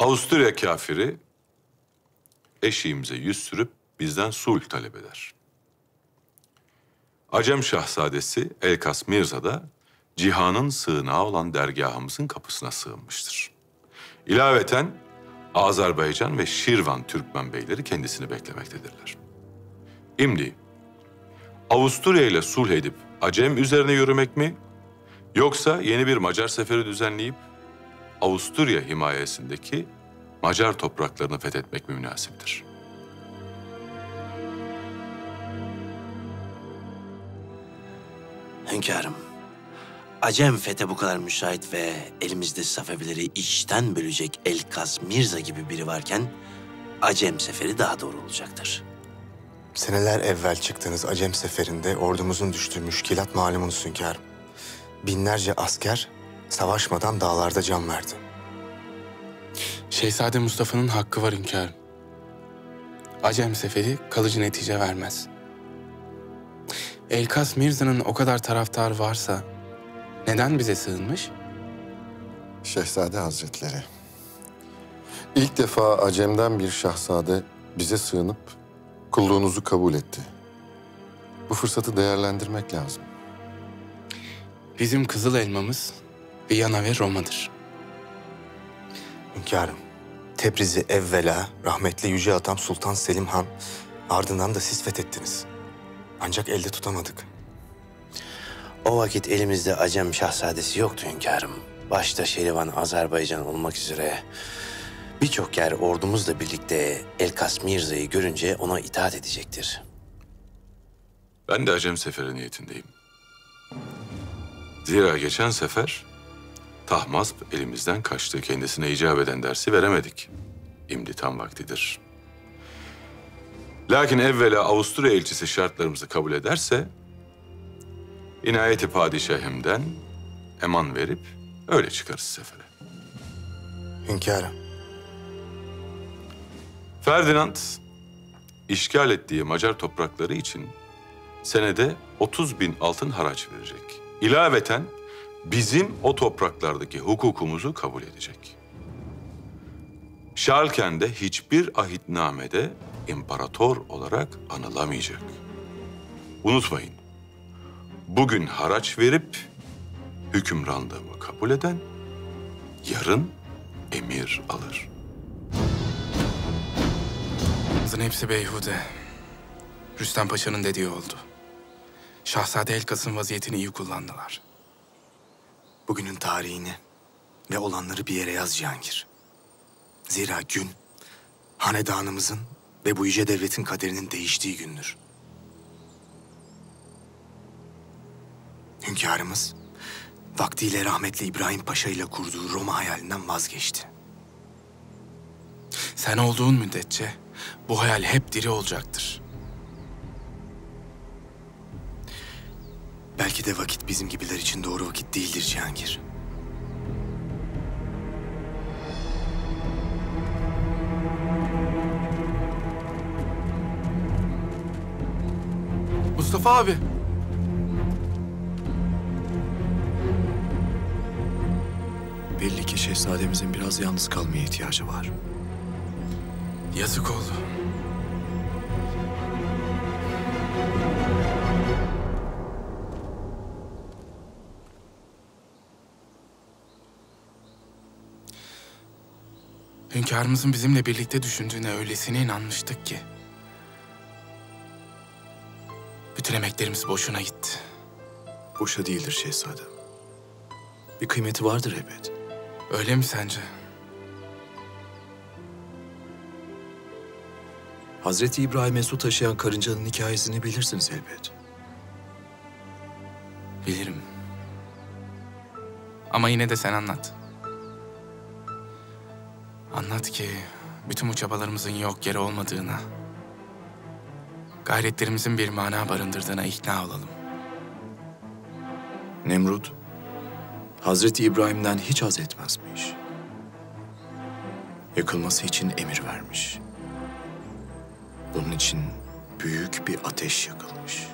Avusturya kafiri eşiğimize yüz sürüp bizden sulh talep eder. Acem şahzadesi Elkas Mirza da cihanın sığınağı olan dergahımızın kapısına sığınmıştır. İlaveten Azerbaycan ve Şirvan Türkmen beyleri kendisini beklemektedirler. Şimdi Avusturya ile sulh edip Acem üzerine yürümek mi? Yoksa yeni bir Macar seferi düzenleyip Avusturya himayesindeki Macar topraklarını fethetmek mi münasiptir? Hünkârım, Acem fethe bu kadar müsait ve elimizde Safevileri içten bölecek Elkas Mirza gibi biri varken Acem seferi daha doğru olacaktır. Seneler evvel çıktığınız Acem seferinde ordumuzun düştüğü müşkilat malumunuz hünkârım. Binlerce asker savaşmadan dağlarda can verdi. Şehzade Mustafa'nın hakkı var hünkârım. Acem seferi kalıcı netice vermez. Elkas Mirza'nın o kadar taraftarı varsa neden bize sığınmış? Şehzade Hazretleri, ilk defa Acem'den bir şahzade bize sığınıp kulluğunuzu kabul etti. Bu fırsatı değerlendirmek lazım. Bizim kızıl elmamız Viyana ve Roma'dır. Hünkârım, Tebriz'i evvela rahmetli Yüce Atam Sultan Selim Han, ardından da siz fethettiniz. Ancak elde tutamadık. O vakit elimizde Acem şahzadesi yoktu hünkârım. Başta Şirvan, Azerbaycan olmak üzere birçok yer ordumuzla birlikte Elkas Mirza'yı görünce ona itaat edecektir. Ben de Acem seferi niyetindeyim. Zira geçen sefer Tahmazb elimizden kaçtı. Kendisine icap eden dersi veremedik. Şimdi tam vaktidir. Lakin evvela Avusturya elçisi şartlarımızı kabul ederse inayeti padişahımdan eman verip öyle çıkarız sefere. Hünkârım. Ferdinand işgal ettiği Macar toprakları için senede 30.000 altın haraç verecek. İlaveten bizim o topraklardaki hukukumuzu kabul edecek. Şalken'de hiçbir ahitnamede imparator olarak anılamayacak. Unutmayın, bugün haraç verip hükümranlığımı kabul eden yarın emir alır. Bunların hepsi beyhude. Rüstem Paşa'nın dediği oldu. Şahzade Elkas'ın vaziyetini iyi kullandılar. Bugünün tarihini ve olanları bir yere yaz Cihangir. Zira gün hanedanımızın ve bu yüce devletin kaderinin değiştiği gündür. Hünkârımız vaktiyle rahmetli İbrahim Paşa ile kurduğu Roma hayalinden vazgeçti. Sen olduğun müddetçe bu hayal hep diri olacaktır. Belki de vakit bizim gibiler için doğru vakit değildir Cihangir. Mustafa abi. Belli ki şehzademizin biraz yalnız kalmaya ihtiyacı var. Yazık oldu. Hünkârımızın bizimle birlikte düşündüğüne öylesine inanmıştık ki. Bütün emeklerimiz boşuna gitti. Boşa değildir şehzadem. Bir kıymeti vardır elbet. Öyle mi sence? Hazreti İbrahim'e su taşıyan karıncanın hikayesini bilirsiniz elbet. Bilirim. Ama yine de sen anlat. Anlat ki bütün bu çabalarımızın yok yere olmadığına, gayretlerimizin bir mana barındırdığına ikna olalım. Nemrut, Hazreti İbrahim'den hiç haz etmezmiş. Yakılması için emir vermiş. Bunun için büyük bir ateş yakılmış.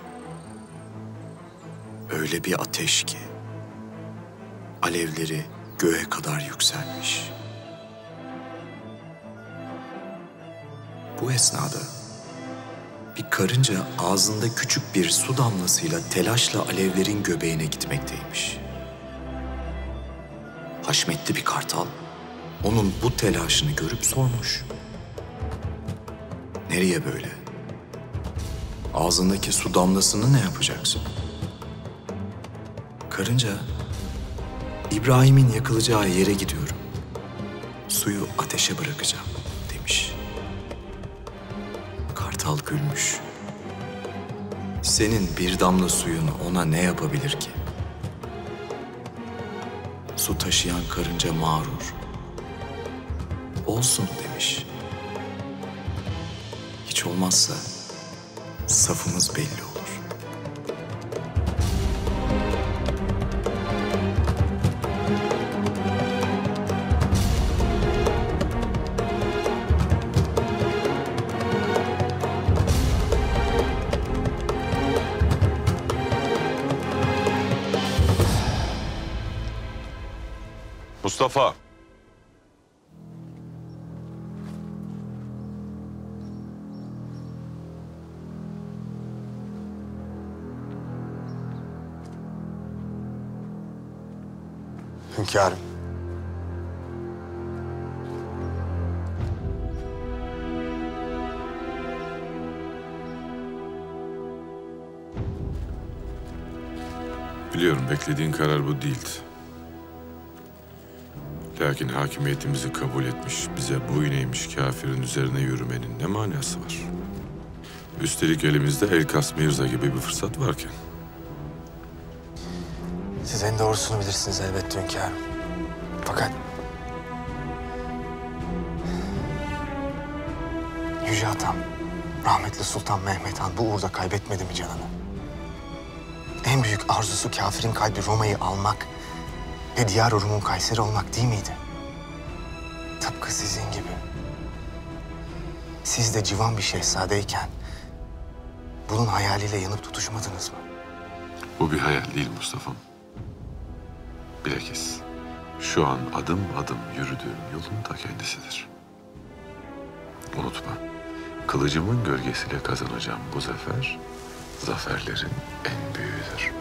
Öyle bir ateş ki alevleri göğe kadar yükselmiş. Bu esnada bir karınca ağzında küçük bir su damlasıyla telaşla alevlerin göbeğine gitmekteymiş. Haşmetli bir kartal onun bu telaşını görüp sormuş. Nereye böyle? Ağzındaki su damlasını ne yapacaksın? Karınca, İbrahim'in yakılacağı yere gidiyorum. Suyu ateşe bırakacağım demiş. Kartal gülmüş. Senin bir damla suyun ona ne yapabilir ki? Su taşıyan karınca mağrur. Olsun demiş. Hiç olmazsa safımız belli olur. Mustafa. Hünkârım. Biliyorum beklediğin karar bu değildi. Lakin hakimiyetimizi kabul etmiş, bize boyun eğmiş kafirin üzerine yürümenin ne manası var? Üstelik elimizde Elkas Mirza gibi bir fırsat varken. Siz en doğrusunu bilirsiniz elbette hünkârım. Fakat Yüce Atam, rahmetli Sultan Mehmet Han bu uğurda kaybetmedi mi canını? En büyük arzusu kafirin kalbi Roma'yı almak ve Diyar-ı Rum'un Kayseri olmak değil miydi? Tıpkı sizin gibi. Siz de civan bir şehzadeyken bunun hayaliyle yanıp tutuşmadınız mı? Bu bir hayal değil Mustafa'm. Bilakis şu an adım adım yürüdüğüm yolun da kendisidir. Unutma, kılıcımın gölgesiyle kazanacağım bu zafer, zaferlerin en büyüğüdür.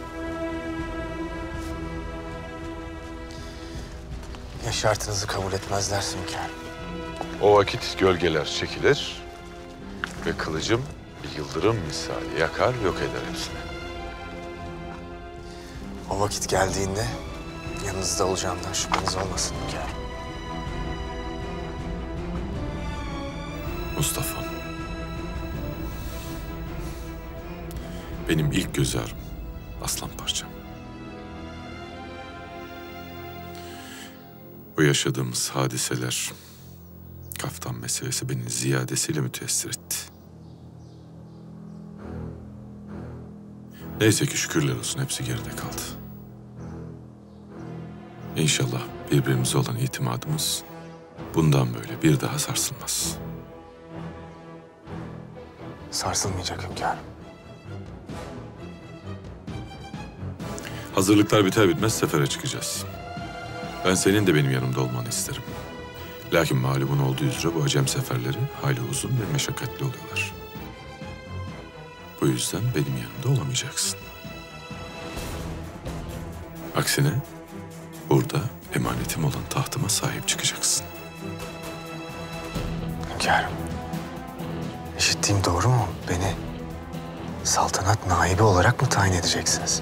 Ya şartınızı kabul etmezlerse hünkârım? O vakit gölgeler çekilir ve kılıcım bir yıldırım misali yakar, yok eder hepsini. O vakit geldiğinde yanınızda olacağımdan şüpheniz olmasın hünkârım. Mustafa. Benim ilk göz ağrım, aslan parçam. Bu yaşadığımız hadiseler, kaftan meselesi beni ziyadesiyle müteessir etti. Neyse ki şükürler olsun hepsi geride kaldı. İnşallah birbirimize olan itimadımız bundan böyle bir daha sarsılmaz. Sarsılmayacak hünkârım. Hazırlıklar biter bitmez sefere çıkacağız. Ben senin de benim yanımda olmanı isterim. Lakin malumun olduğu üzere bu acem seferleri hayli uzun ve meşakkatli oluyorlar. Bu yüzden benim yanımda olamayacaksın. Aksine burada emanetim olan tahtıma sahip çıkacaksın. Hünkârım, işittiğim doğru mu? Beni saltanat naibi olarak mı tayin edeceksiniz?